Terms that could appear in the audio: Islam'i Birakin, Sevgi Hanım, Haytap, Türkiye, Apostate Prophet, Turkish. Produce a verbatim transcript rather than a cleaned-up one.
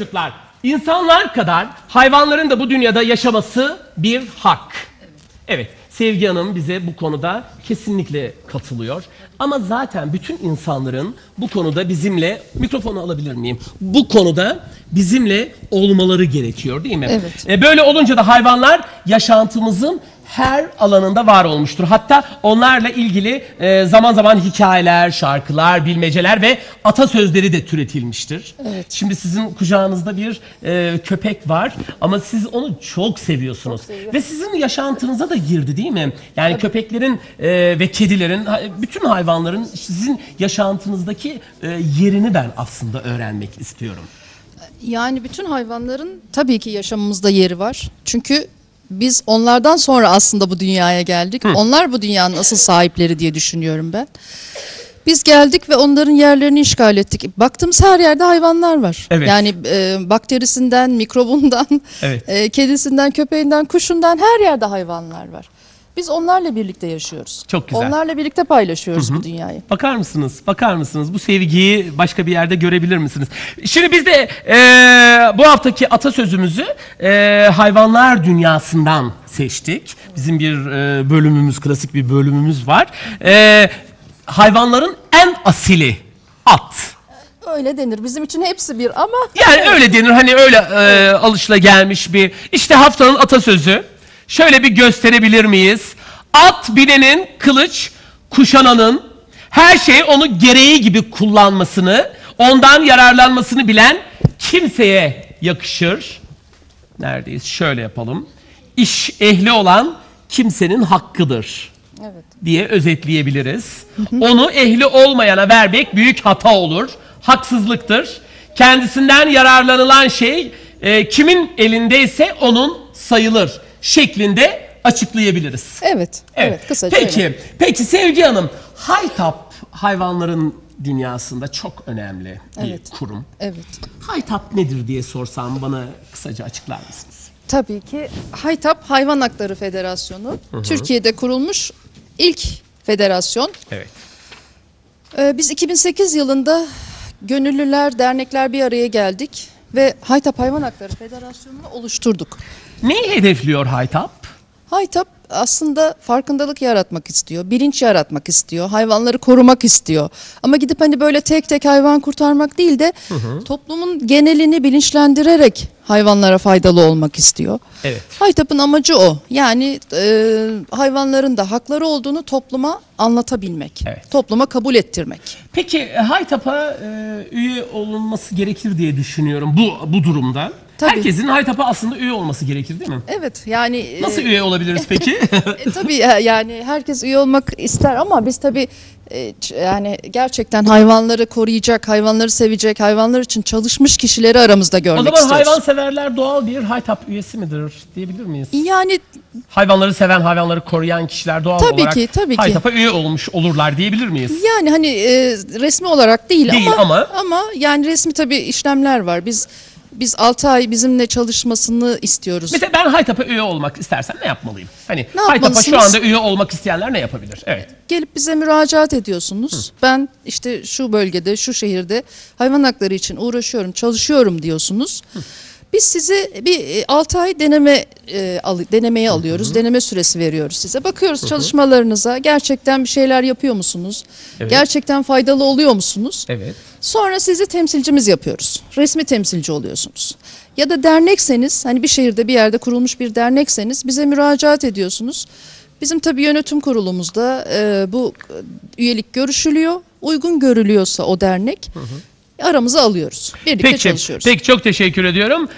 çocuklar, insanlar kadar hayvanların da bu dünyada yaşaması bir hak. Evet, Sevgi Hanım bize bu konuda kesinlikle katılıyor. Ama zaten bütün insanların bu konuda bizimle, mikrofonu alabilir miyim? Bu konuda bizimle olmaları gerekiyor, değil mi? Evet. E böyle olunca da hayvanlar yaşantımızın her alanında var olmuştur. Hatta onlarla ilgili e, zaman zaman hikayeler, şarkılar, bilmeceler ve atasözleri de türetilmiştir. Evet. Şimdi sizin kucağınızda bir e, köpek var ama siz onu çok seviyorsunuz. Çok ve sizin yaşantınıza da girdi, değil mi? Yani evet. Köpeklerin e, ve kedilerin, bütün hayvanların sizin yaşantınızdaki e, yerini ben aslında öğrenmek istiyorum. Yani bütün hayvanların tabii ki yaşamımızda yeri var. Çünkü biz onlardan sonra aslında bu dünyaya geldik. Hı. Onlar bu dünyanın asıl sahipleri diye düşünüyorum ben. Biz geldik ve onların yerlerini işgal ettik. Baktığımız her yerde hayvanlar var. Evet. Yani e, bakterisinden, mikrobundan, evet. e, kedisinden, köpeğinden, kuşundan her yerde hayvanlar var. Biz onlarla birlikte yaşıyoruz. Çok güzel. Onlarla birlikte paylaşıyoruz, hı hı, bu dünyayı. Bakar mısınız? Bakar mısınız? Bu sevgiyi başka bir yerde görebilir misiniz? Şimdi biz de e, bu haftaki atasözümüzü e, hayvanlar dünyasından seçtik. Bizim bir e, bölümümüz, klasik bir bölümümüz var. E, hayvanların en asili at. Öyle denir. Bizim için hepsi bir ama. Yani öyle denir. Hani öyle e, alışılagelmiş bir. İşte haftanın atasözü. Şöyle bir gösterebilir miyiz? At binenin, kılıç kuşananın, her şeyi onu gereği gibi kullanmasını, ondan yararlanmasını bilen kimseye yakışır. Neredeyiz? Şöyle yapalım. İş ehli olan kimsenin hakkıdır, evet, diye özetleyebiliriz. Onu ehli olmayana vermek büyük hata olur, haksızlıktır. Kendisinden yararlanılan şey e, kimin elindeyse onun sayılır şeklinde açıklayabiliriz. Evet. Evet, evet, kısaca. Peki, öyle. Peki Sevgi Hanım, Haytap hayvanların dünyasında çok önemli bir, evet, kurum. Evet. Haytap nedir diye sorsam bana kısaca açıklar mısınız? Tabii ki. Haytap Hayvan Hakları Federasyonu, hı hı, Türkiye'de kurulmuş ilk federasyon. Evet. Ee, biz iki bin sekiz yılında gönüllüler, dernekler bir araya geldik ve Haytap Hayvan Hakları Federasyonu'nu oluşturduk. Neyi hedefliyor Haytap? Haytap aslında farkındalık yaratmak istiyor, bilinç yaratmak istiyor, hayvanları korumak istiyor. Ama gidip hani böyle tek tek hayvan kurtarmak değil de, hı hı, toplumun genelini bilinçlendirerek hayvanlara faydalı olmak istiyor. Evet. Haytap'ın amacı o. Yani e, hayvanların da hakları olduğunu topluma anlatabilmek, evet, topluma kabul ettirmek. Peki Haytap'a e, üye olunması gerekir diye düşünüyorum bu, bu durumda. Tabii. Herkesin Haytap'a aslında üye olması gerekir, değil mi? Evet, yani. Nasıl e, üye olabiliriz peki? e, tabii yani herkes üye olmak ister ama biz tabii e, yani gerçekten hayvanları koruyacak, hayvanları sevecek, hayvanlar için çalışmış kişileri aramızda görmek istiyoruz. O zaman istiyoruz. Hayvanseverler doğal bir Haytap üyesi midir diyebilir miyiz? Yani. Hayvanları seven, hayvanları koruyan kişiler doğal tabii olarak ki, tabii Haytap'a ki. üye olmuş olurlar diyebilir miyiz? Yani hani e, resmi olarak değil, değil ama, ama ama yani resmi tabii işlemler var. Biz Biz altı ay bizimle çalışmasını istiyoruz. Mesela ben Haytap'a üye olmak istersen ne yapmalıyım? Hani ne Haytap'a şu anda üye olmak isteyenler ne yapabilir? Evet. Gelip bize müracaat ediyorsunuz. Hı. Ben işte şu bölgede, şu şehirde hayvan hakları için uğraşıyorum, çalışıyorum diyorsunuz. Hı. Biz sizi bir altı ay deneme e, al, denemeye, hı hı, alıyoruz. Deneme süresi veriyoruz size. Bakıyoruz, hı hı, çalışmalarınıza. Gerçekten bir şeyler yapıyor musunuz? Evet. Gerçekten faydalı oluyor musunuz? Evet. Sonra sizi temsilcimiz yapıyoruz. Resmi temsilci oluyorsunuz. Ya da dernekseniz, hani bir şehirde bir yerde kurulmuş bir dernekseniz bize müracaat ediyorsunuz. Bizim tabii yönetim kurulumuzda e, bu üyelik görüşülüyor. Uygun görülüyorsa o dernek, hı hı, aramızı alıyoruz. Birlikte peki, çalışıyoruz. Peki, çok teşekkür ediyorum.